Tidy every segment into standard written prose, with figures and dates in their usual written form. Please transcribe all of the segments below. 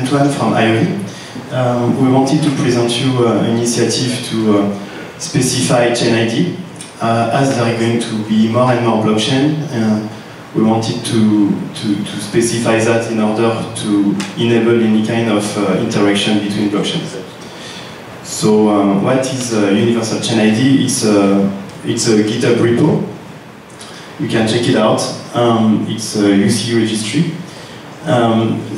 Antoine from IOV. We wanted to present you an initiative to specify chain ID. As there are going to be more and more blockchain, we wanted to specify that in order to enable any kind of interaction between blockchains. So what is Universal Chain ID? It's a GitHub repo. You can check it out. It's a UC registry.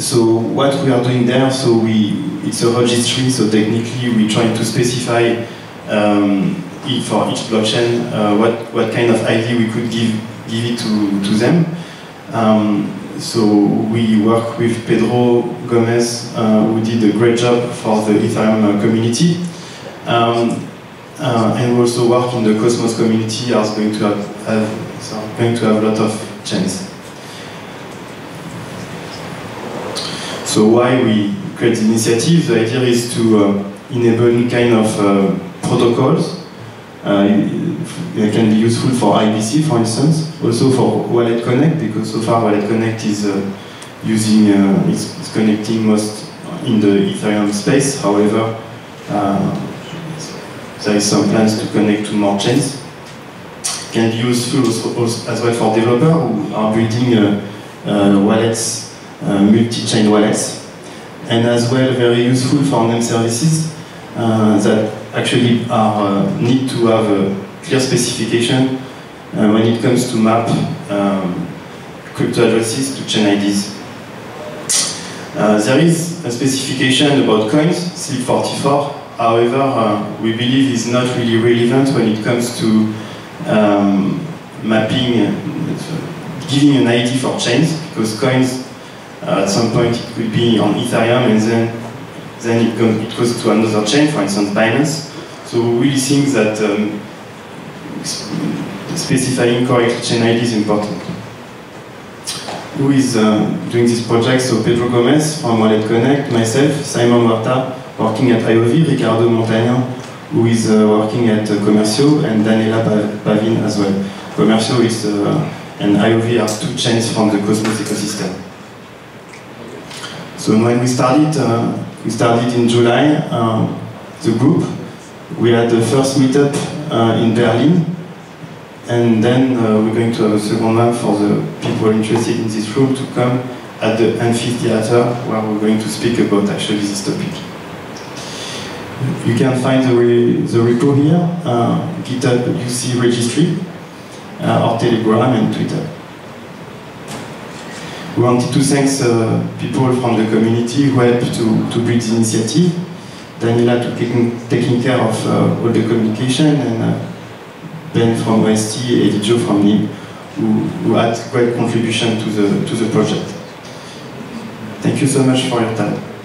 So what we are doing there, so it's a registry, so technically we try to specify for each blockchain what kind of ID we could give it to them. So we work with Pedro Gomez, who did a great job for the Ethereum community. And we also work in the Cosmos community, are going to have a lot of chains. So why we create the initiative? The idea is to enable kind of protocols that can be useful for IBC, for instance, also for Wallet Connect, because so far Wallet Connect is connecting most in the Ethereum space. However, there is some plans to connect to more chains. Can be useful also as well for developers who are building wallets, multi-chain wallets, and as well very useful for name services that actually need to have a clear specification when it comes to map crypto addresses to chain IDs. There is a specification about coins, SLIP44, however, we believe is not really relevant when it comes to mapping, giving an ID for chains, because coins at some point it could be on Ethereum and then it goes to another chain, for instance Binance. So we really think that specifying correct chain ID is important. Who is doing this project? So Pedro Gomez from Wallet Connect, myself, Simon Marta working at IOV, Ricardo Montaigne who is working at Commercio, and Daniela Pavin as well. Commercio is and IOV are two chains from the Cosmos ecosystem. So when we started in July, the group. We had the first meetup in Berlin, and then we're going to have a second one for the people interested in this room to come at the amphitheater where we're going to speak about actually this topic. You can find the repo here, GitHub UC registry, or Telegram and Twitter. We wanted to thank people from the community who helped to build the initiative. Daniela taking care of all the communication, and Ben from OST and Joe from Lee, who had great contribution to the project. Thank you so much for your time.